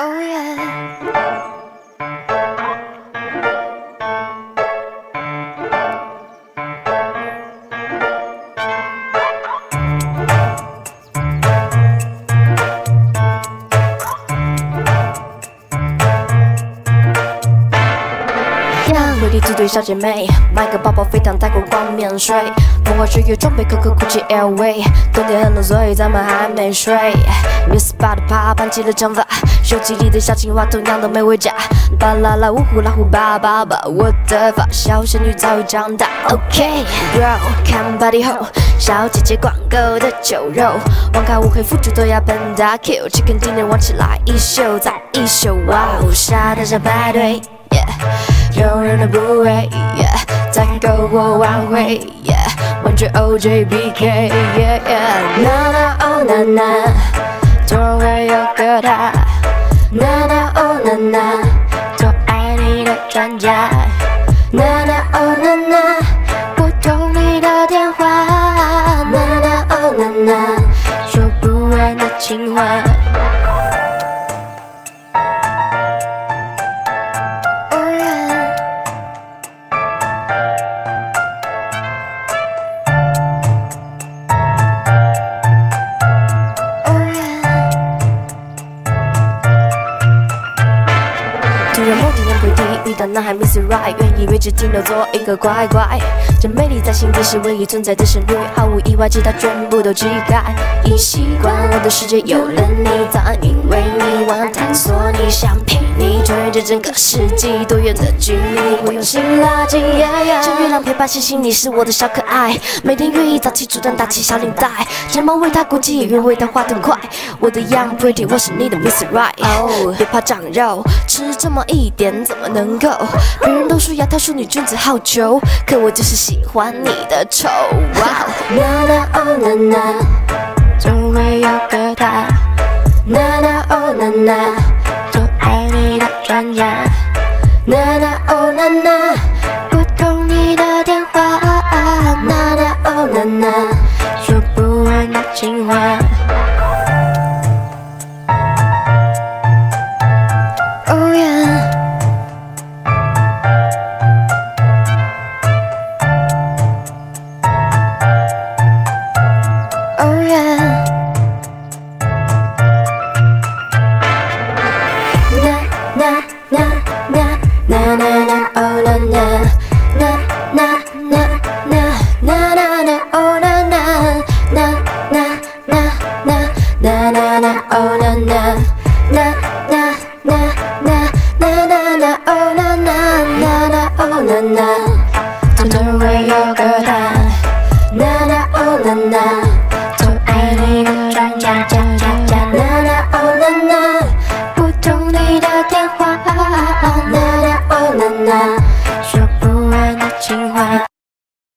偶然。 对小姐妹，买个包包飞趟泰国逛免税，童话区域装备可可酷奇 LV， 冬天很冷，所以咱们还没睡。Miss 八的趴盘起了长发，手机里的小青蛙同样的没回家。巴啦啦呜呼啦呼吧吧吧，我的发小仙女早已长大。OK bro， 看 body ho， 小姐姐逛够的酒肉，网咖无黑付出都要 penta kill， chicken dinner 玩起来一宿再一宿，哇哦，沙滩上排队。 丢人的部位，再篝火晚会，完全 OJBK。那那哦那那，总会有个他。那那哦那那，做爱你的专家。那那哦那那，拨通你的电话。那那哦那那，说不完的情话。 遇到男孩 Mr. Right， 愿意为之停留做一个乖乖。这魅力在心底是唯一存在的旋律，毫无意外，其他全部都乞丐。已习惯我的世界有了你，早安因为你，晚安探索你，想陪你追着整个世纪，多远的距离，我用心拉近。像月亮陪伴星星，你是我的小可爱。每天愿意早起煮蛋，打起小领带。睫毛为它鼓起，也愿为它画得快。我的 Young Pretty， 我是你的 Mr. Right。哦，别怕长肉，吃这么一点怎么能？ 别人都说窈窕淑女君子好逑，可我就是喜欢你的丑。哇，那那哦那那，总会有个他。那那哦那那，做爱你的专家。那那哦那那，拨通你的电话。那那哦那那，说不完的情话。 那那哦那那，拨通你的电话。